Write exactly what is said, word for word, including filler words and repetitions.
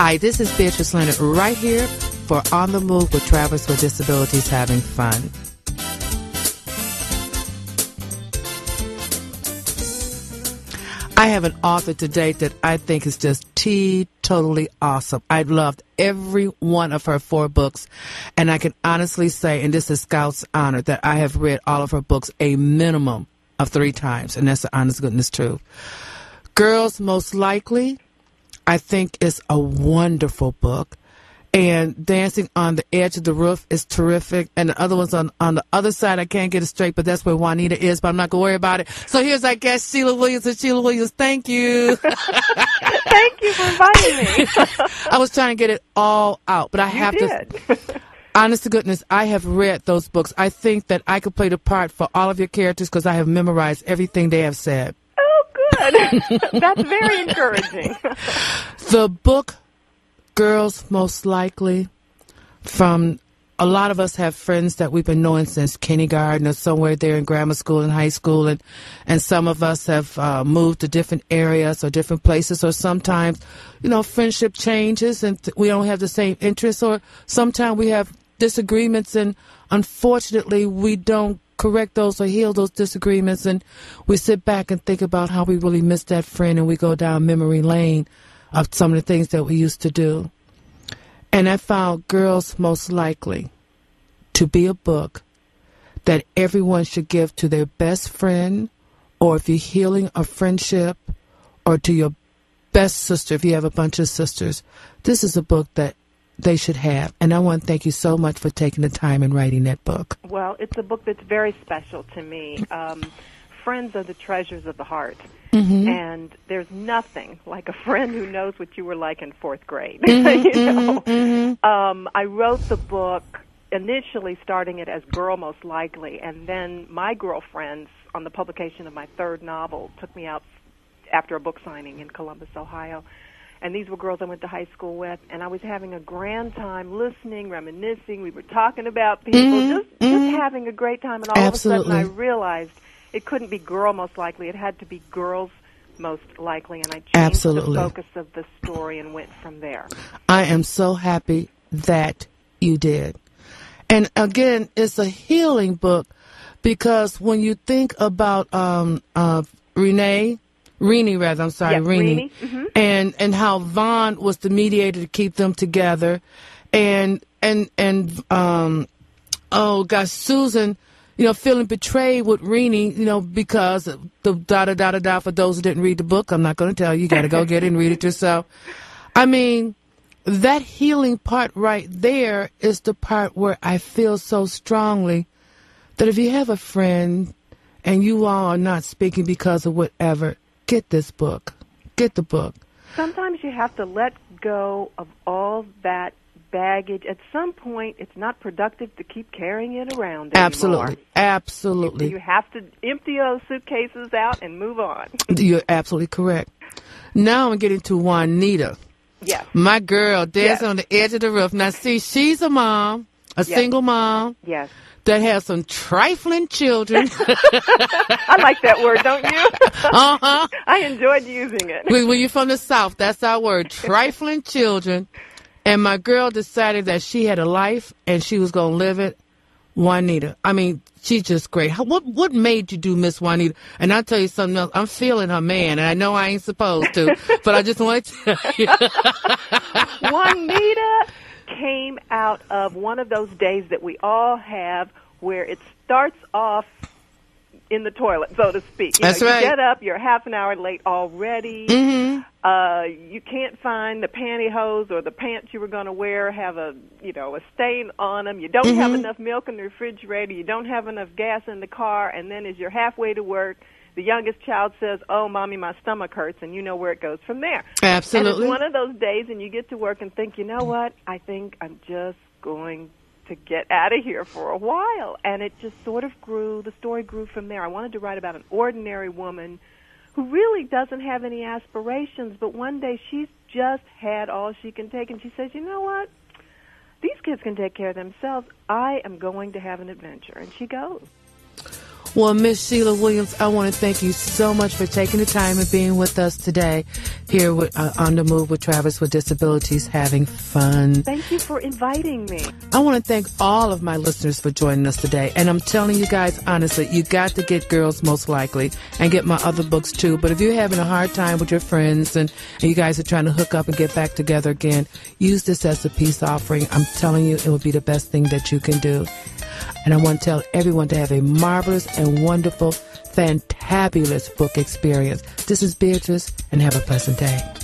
Hi, this is Beatrice Leonard right here for On the Move with Travelers with Disabilities Having Fun. I have an author today that I think is just totally awesome. I loved every one of her four books, and I can honestly say, and this is Scout's honor, that I have read all of her books a minimum of three times, and that's the honest goodness truth. Girls Most Likely, I think, is a wonderful book. And Dancing on the Edge of the Roof is terrific. And the other one's on, on the other side. I can't get it straight, but that's where Juanita is, but I'm not going to worry about it. So here's, I guess, Sheila Williams. And Sheila Williams, thank you. Thank you for inviting me. I was trying to get it all out, but I you have did. to... Honest to goodness, I have read those books. I think that I could play the part for all of your characters because I have memorized everything they have said. Oh, good. That's very encouraging. The book... Girls Most Likely, from a lot of us have friends that we've been knowing since kindergarten or somewhere there in grammar school and high school, and, and some of us have uh, moved to different areas or different places, or sometimes, you know, friendship changes and th we don't have the same interests, or sometimes we have disagreements and unfortunately we don't correct those or heal those disagreements, and we sit back and think about how we really miss that friend, and we go down memory lane of some of the things that we used to do. And I found Girls Most Likely to be a book that everyone should give to their best friend, or if you're healing a friendship, or to your best sister if you have a bunch of sisters. This is a book that they should have. And I want to thank you so much for taking the time and writing that book. Well, it's a book that's very special to me. Um, friends are the treasures of the heart. Mm-hmm. And there's nothing like a friend who knows what you were like in fourth grade. Mm-hmm, you know? Mm-hmm. um, I wrote the book initially starting it as Girl Most Likely, and then my girlfriends on the publication of my third novel took me out after a book signing in Columbus, Ohio. And these were girls I went to high school with, and I was having a grand time listening, reminiscing. We were talking about people, mm-hmm, just, mm-hmm. just having a great time. And all Absolutely. of a sudden I realized it couldn't be Girl Most Likely. It had to be Girls Most Likely, and I changed Absolutely. the focus of the story and went from there. I am so happy that you did. And, again, it's a healing book because when you think about um, uh, Renee, Renee rather, I'm sorry, yeah, Renee, mm-hmm. and, and how Vaughn was the mediator to keep them together, and, and, and um, oh, gosh, Susan... You know, feeling betrayed with Renee, you know, because the da-da-da-da-da, for those who didn't read the book, I'm not going to tell you. You got to go get it and read it yourself. I mean, that healing part right there is the part where I feel so strongly that if you have a friend and you all are not speaking because of whatever, get this book. Get the book. Sometimes you have to let go of all that baggage. At some point, it's not productive to keep carrying it around anymore. Absolutely. Absolutely. You have to empty those suitcases out and move on. You're absolutely correct. Now I'm getting to Juanita. Yes. My girl, dancing yes. on the edge of the roof. Now, see, she's a mom, a yes. single mom. Yes. That has some trifling children. I like that word, don't you? Uh-huh. I enjoyed using it. When you're from the South, that's our word, trifling children. And my girl decided that she had a life and she was going to live it. Juanita, I mean, she's just great. How, what what made you do Miss Juanita? And I'll tell you something else. I'm feeling her, man, and I know I ain't supposed to, but I just want to tell you. Juanita came out of one of those days that we all have where it starts off in the toilet, so to speak. You That's know, you right. You get up, you're half an hour late already. Mm-hmm. Uh, you can't find the pantyhose or the pants you were going to wear, have a, you know, a stain on them. You don't mm-hmm. have enough milk in the refrigerator. You don't have enough gas in the car. And then as you're halfway to work, the youngest child says, oh, Mommy, my stomach hurts, and you know where it goes from there. Absolutely. And it's one of those days, and you get to work and think, you know what, I think I'm just going to get out of here for a while. And it just sort of grew, the story grew from there. I wanted to write about an ordinary woman who really doesn't have any aspirations, but one day she's just had all she can take, and she says, you know what, these kids can take care of themselves. I am going to have an adventure, and she goes. Well, Miss Sheila Williams, I want to thank you so much for taking the time and being with us today. here with, uh, on the move with Travelers with Disabilities Having Fun. Thank you for inviting me. I want to thank all of my listeners for joining us today. And I'm telling you guys, honestly, you got to get Girls Most Likely and get my other books too. But if you're having a hard time with your friends and, and you guys are trying to hook up and get back together again, use this as a peace offering. I'm telling you, it will be the best thing that you can do. And I want to tell everyone to have a marvelous and wonderful, fantabulous book experience. This is Beatrice, and have a pleasant day.